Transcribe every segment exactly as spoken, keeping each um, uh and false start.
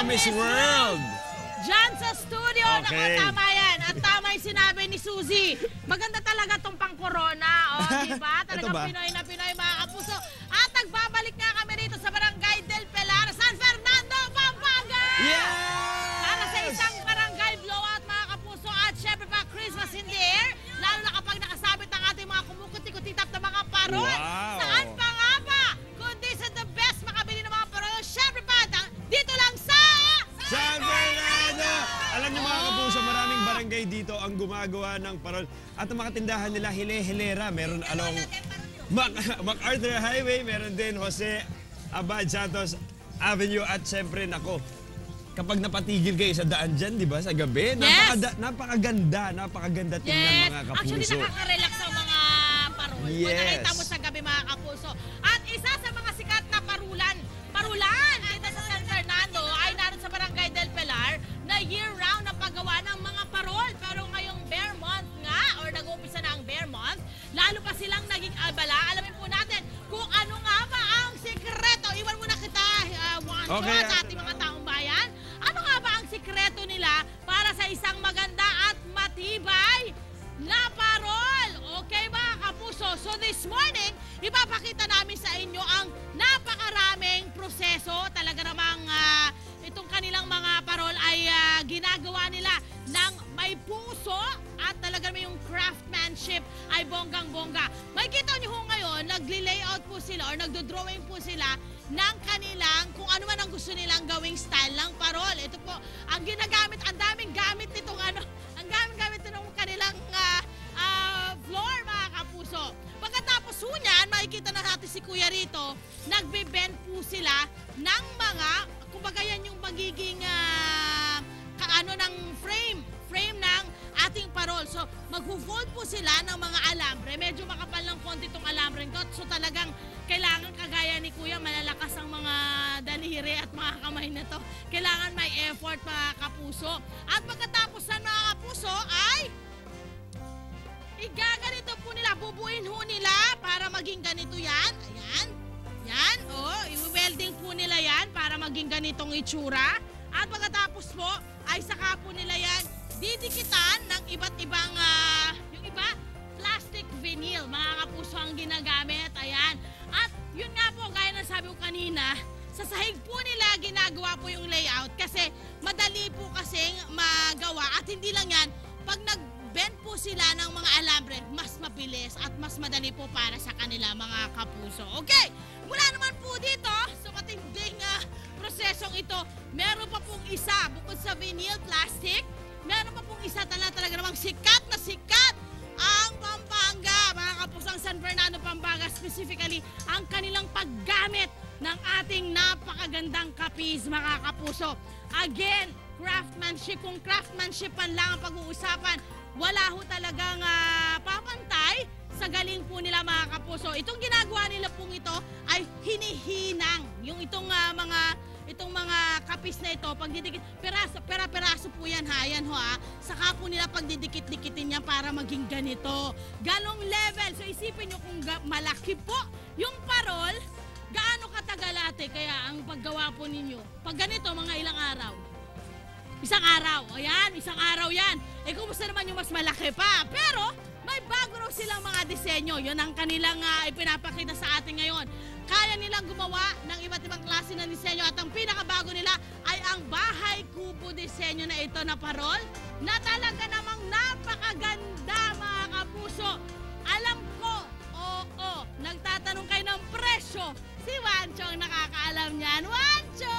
Ma'am Miss World. Diyan sa studio. Okay. Naku, tama yan. At tama yung sinabi ni Suzi. Maganda talaga tong pang-corona. O, diba? Talagang Pinoy na Pinoy, mga kapuso. At nagbabalik nga kami rito sa Barangay del Pilar, San Fernando, Pampanga! Yes! Para sa isang barangay blowout, mga kapuso. At syempre pa, Christmas in the air. Lalo na kapag nakasabit ang ating mga kumukutikutitap na mga parol. Wow. Saan pa nga ba? Kundi sa the best makabili ng mga parol. Syempre pa, dito lang sa... San Fernando! Alam niyo mga kapuso, maraming barangay dito ang gumagawa ng parol. At ang mga tindahan nila, hile-hilera. Meron along MacArthur Highway, meron din Jose Abad Santos Avenue. At syempre, nako, kapag napatigil kayo sa daan dyan, di ba, sa gabi, yes. napaka, napakaganda, napakaganda tingnan yes. mga kapuso. Actually, nakaka-relax ang mga parol. Yes. Nakita mo sa gabi mga kapuso. At isa sa mga sikat na parulan, parulan dito sa San Fernando ay naroon sa Barangay del Pilar na year-round na paggawa ng mga parol. Pero ngayong bear month nga, or nag-uumpisa na ang bear month, lalo pa silang naging abala. Alamin po natin kung ano nga ba ang sikreto. Iwan muna kita, uh, Juancho, okay. At ating mga taong bayan. Ano nga ba ang sikreto nila para sa isang maganda at matibay na parol? Okay ba, kapuso? So this morning, ipapakita namin sa inyo ang napakaraming proseso. Talaga namang uh, itong kanilang mga parol ay uh, ginagawa nila ng may puso at talaga may yung craftsmanship ay bonggang-bongga. May kita nyo ho ngayon, nagli-layout po sila or nagdo-drawing po sila ng kanilang kung ano man ang gusto nilang gawing style ng parol. Ito po, ang ginagamit, ang daming gamit nitong ano, ang daming gamit nitong kanilang uh, uh, floor mga kapuso. Pagkatapos ho niyan, makikita na natin si Kuya Rito, nagbe-bend po sila ng mga, kumbaga yan yung magiging uh, kaano ng frame, frame ng ating parol. So, mag-fold po sila ng mga alambre. Medyo makapal ng konti itong alambre nito. So, talagang kailangan kagaya ni Kuya, malalakas ang mga daliri at mga kamay na to. Kailangan may effort, mga kapuso. At pagkatapos na mga kapuso ay... Igaganito po nila, bubuin ho nila para maging ganito yan. Ayan. Yan. Oh, i-welding po nila yan para maging ganitong itsura. At pagkatapos po, ay saka po nila yan didikitan ng iba't ibang, uh, yung iba, plastic vinyl. Mga kapuso ang ginagamit. Ayan. At yun nga po, gaya na sabi ko kanina, sa sahig po nila ginagawa po yung layout kasi madali po kasing magawa. At hindi lang yan, pag nag-bend po sila ng mga alambre, mas mabilis at mas madali po para sa kanila mga kapuso. Okay, mula naman po dito, so matinding uh, prosesong ito, meron pa pong isa bukod sa vinyl plastic, meron pa pong isa talaga talaga namang sikat na sikat ang Pampanga, mga kapusang San Fernando, Pampanga, specifically ang kanilang paggamit ng ating napakagandang kapis, mga kapuso. Again, craftsmanship, kung craftsmanship man lang ang pag-uusapan, wala ho talagang uh, papantay sa galing po nila mga kapuso. Itong ginagawa nila pong ito ay hinihinang yung itong uh, mga itong mga kapis na ito, pagdidikit, peraso, pera-peraso po yan, ha, yan ho, ha. Saka po nila pagdidikit-dikitin niya para maging ganito. Ganong level. So isipin nyo kung malaki po yung parol, gaano katagal ate, kaya ang paggawa po ninyo. Pag ganito, mga ilang araw. Isang araw. Ayan, isang araw yan. Eh, kumusta naman yung mas malaki pa? Pero, may bago raw silang mga disenyo. Yun ang kanilang uh, ipinapakita sa atin ngayon. Kaya nilang gumawa ng iba't ibang klase ng disenyo at ang pinakabago nila ay ang bahay kubo disenyo na ito na parol na talaga namang napakaganda mga kapuso. Alam ko, oo, nagtatanong kayo ng presyo. Si Juancho ang nakakaalam niyan. Juancho!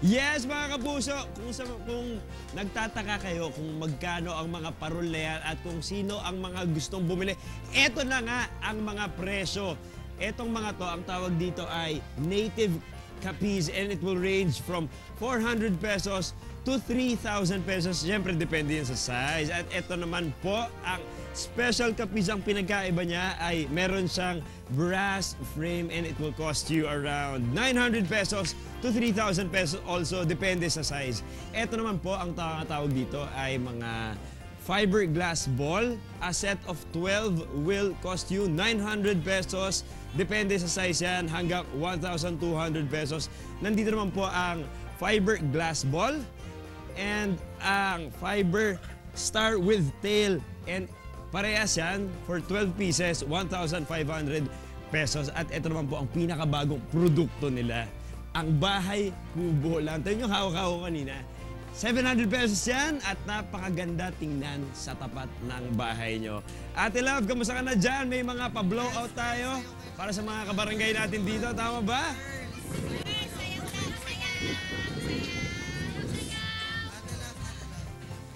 Yes mga kapuso, kung, sa, kung nagtataka kayo kung magkano ang mga parol na yan at kung sino ang mga gustong bumili, eto na nga ang mga presyo. Etong mga to, ang tawag dito ay native kapis and it will range from four hundred pesos to three thousand pesos. Siyempre, depende yun sa size. At eto naman po, ang special kapis, ang pinagkaiba niya ay meron siyang brass frame and it will cost you around nine hundred pesos to three thousand pesos also, depende sa size. Eto naman po, ang tawag dito ay mga... fiberglass ball, a set of twelve will cost you nine hundred pesos. Depende sa size yan, hanggang one thousand two hundred pesos. Nandito naman po ang fiberglass ball, and ang fiber star with tail. And parehas yan for twelve pieces, one thousand five hundred pesos. At ito naman po ang pinakabagong produkto nila, ang bahay kubo. Lantaw yung hawak-hawak kanina. seven hundred pesos yan at napakaganda tingnan sa tapat ng bahay nyo. Ate Love, kamusta ka na dyan? May mga pa-blowout tayo para sa mga kabarangay natin dito. Tama ba?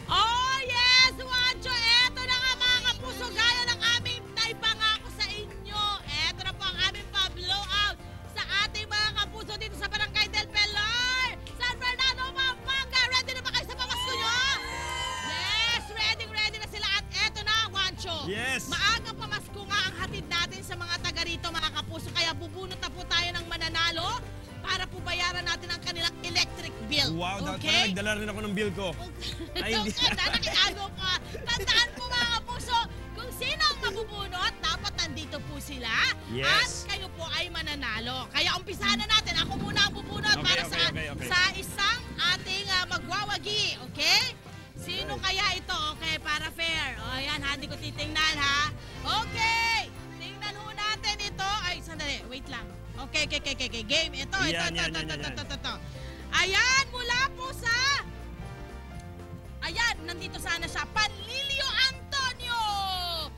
Oh yes, Juancho! Eto na nga mga puso, gaya ng aming naipangako sa inyo. Eto na po ang aming pa-blowout sa ating mga kapuso dito sa Barangay del Pilar, San Fernando, Pampanga. Ready na ba kayo sa pamasko nyo? Yes, ready, ready na sila. At eto na, Juancho. Yes. Maagang pamasko nga ang hatid natin sa mga taga rito, mga kapuso. Kaya bubunot na po tayo ng mananalo para po bayaran natin ang kanilang electric bill. Wow, okay? Dapat nagdala rin ako ng bill ko. Ay, hindi. Nakikagaw ka. Tandaan po mga puso, kung sino ang mabubunot, dapat nandito po sila. Yes. At kayo po ay mananalo. Kaya umpisahan na natin. Ako muna ang bubunot okay, para okay, sa, okay, okay. sa isang ating uh, magwawagi. Okay? Sino okay. kaya ito? Okay, para fair. O, ayan, hindi ko titingnan, ha? Okay. Tingnan ho natin ito. Ay, sandali. Wait lang. Okay, okay, okay, okay. Game. Ito, yan, ito, yan, ito, yan, ito, yan. ito, ito, ito. Ayan, mula po sa... Ayan, nandito sana siya. Panlilio Antonio!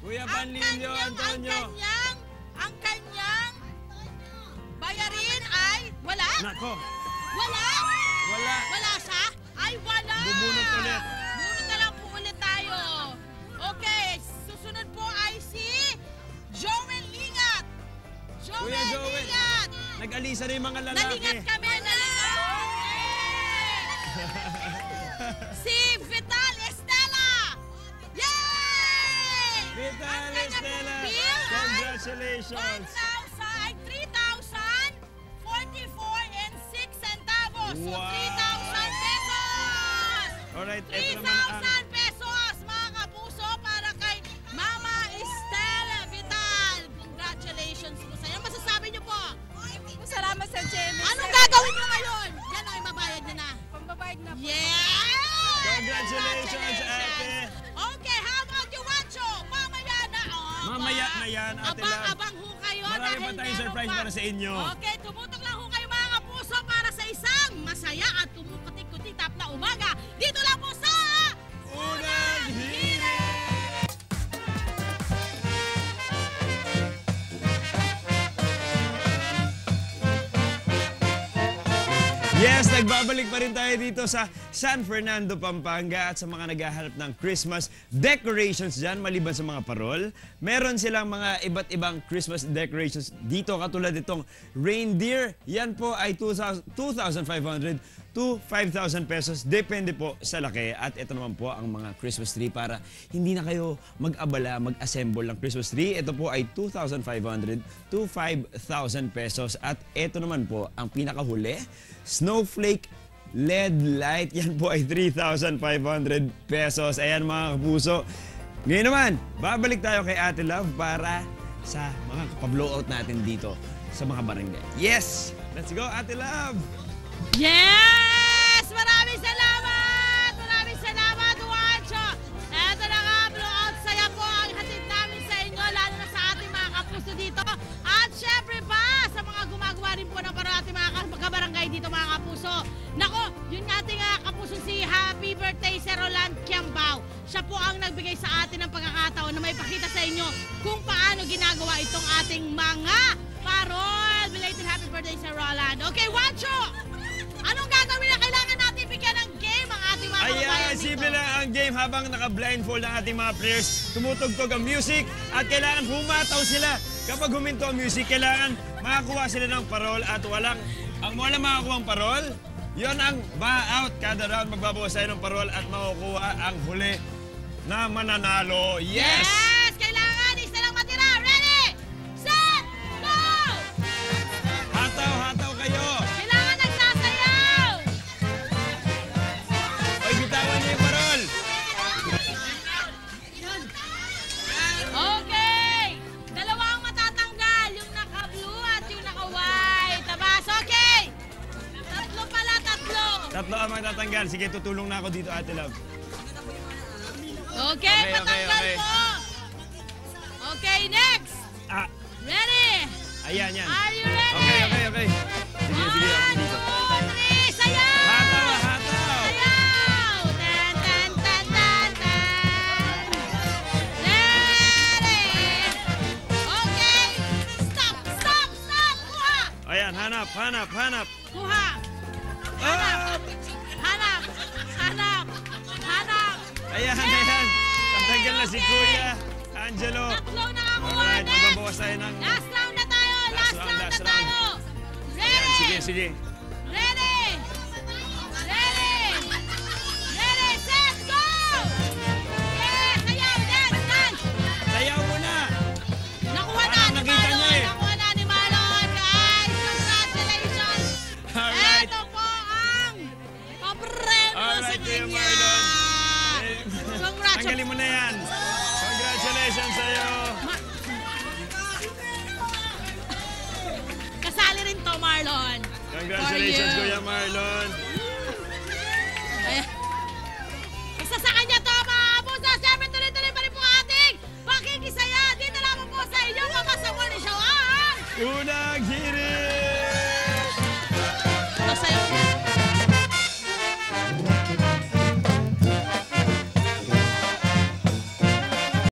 Kuya Panlilio ang kanyang, Antonio! Ang kanyang, ang kanyang... bayarin ay... Wala? Nako. Wala? Wala. Wala siya? Ay, wala! Bubunot ulit. Bubunot na lang po ulit tayo. Okay, susunod po ay si... Joel Lingat! Joel Kuya Joel! Lingat. Nag-alisa na yung mga lalaki. Nalingat kami na! Si Vital Estrella! Yay! Vital Estrella! Congratulations! three thousand forty-four and six centavos. So three thousand pesos! Alright, ito naman ang... three thousand pesos, mga kapuso, para kay Mama Estela Vital. Congratulations po sa'yo. Masasabi niyo po? Salamat sa James. Anong gagawin nyo ngayon? Yan ay mabayad na na. Pambabayad na po. Yeah! Congratulations, ate. Okay, how about you, Juancho? Mamaya na. Oh, Mamaya na yan, ate Love. Abang-abang ho kayo. Marami pa tayong surprise para sa inyo. Okay, tumutok lang ho kayo mga kapuso para sa isang masaya at kumukutik-kutikap na umaga. Dito lang po sa... Unang Hirit! Yes, nagbabalik pa rin tayo dito sa San Fernando, Pampanga at sa mga naghahanap ng Christmas decorations dyan, maliban sa mga parol. Meron silang mga iba't ibang Christmas decorations dito, katulad itong reindeer. Yan po ay two thousand five hundred to five thousand pesos, depende po sa laki. At ito naman po ang mga Christmas tree para hindi na kayo mag-abala, mag-assemble ng Christmas tree. Ito po ay two thousand five hundred to five thousand pesos. At ito naman po ang pinakahuli, snowflake L E D light, yan po ay three thousand five hundred pesos. Ayan mga kapuso. Ngayon naman, babalik tayo kay Ate Love para sa mga pa-blowout natin dito sa mga barangay. Yes! Let's go, Ate Love! Yes! Maraming salamat! Maraming salamat, Juancho! Eto na nga, blowout saya po ang hatid namin sa inyo, lalo na sa ating mga kapuso dito. At syempre pa, sa mga gumagawa rin po ng para ating mga kabarangay dito, mga kapuso. Nako, yun ating uh, kapuso si Happy Birthday, Sir Roland Kiyambao. Siya po ang nagbigay sa atin ng pagkakataon na may pakita sa inyo kung paano ginagawa itong ating mga parol. Belated Happy Birthday, Sir Roland. Okay, Juancho! Anong gagawin na kailangan natin bigyan ng game ang ating mga kabayan dito? Ayan, simple na ang game habang naka-blindfold ang ating mga players. Tumutugtog ang music at kailangan humataw sila. Kapag huminto ang music, kailangan makakuha sila ng parol at walang... Ang walang makakuha ang parol, yun ang buyout. Kada round, magbabawas tayo ng parol at makukuha ang huli na mananalo. Yes! Yes! Kailangan! Isa lang matira! Ready! Set! Go! Hataw, hataw kayo! Kailangan nagsasayaw! Ay, bitawan niyo yung parol! Okay! Dalawa ang matatanggal. Yung naka-blue at yung naka-white. Tabas, okay! Tatlo pala, tatlo! Tatlo ang matatanggal. Sige, tutulong na ako dito, Ate Love. Okay, okay patanggal okay, okay. mo! Okay, next! Ah. Ready? Ayan, yan. Are you ready? Okay, okay, okay. Sige, One, sige. One, two, three, sayaw! Hataw, hataw! Sayaw! Tan, tan, tan, tan, tan! Ready? Okay! Stop, stop, stop! Kuha! Ayan, hanap, hanap, hanap! Kuha! Hanap! Hanap! Hanap! Hanap! Ayan, Yay! ayan. Tatanggal na si okay. Kuya Angelo. Tatlo na ako. Alright, magbabawas tayo ng... Last round na tayo. Last, last round, round last na round. tayo. Ready? Ayan, sige, sige. Ready? Ready? Ready, set, go! Yeah, sayaw, dance, dance! Sayaw mo na. Nakuha na ni Malon. Eh. Nakuha na ni Malon. Guys, congratulations. Alright. Eto po ang papremyo sa kanya. Tanggalin mo na yan. Congratulations sa'yo. Kasali rin to, Marlon. Congratulations, Kuya Marlon. Basta sa kanya to, mga kapuso. Siyempre, tuloy-tuloy pa rin po ating pakikisaya. Dito lamang po sa inyong mapasawal ni Shaw. Unang Hirit! Masaya po.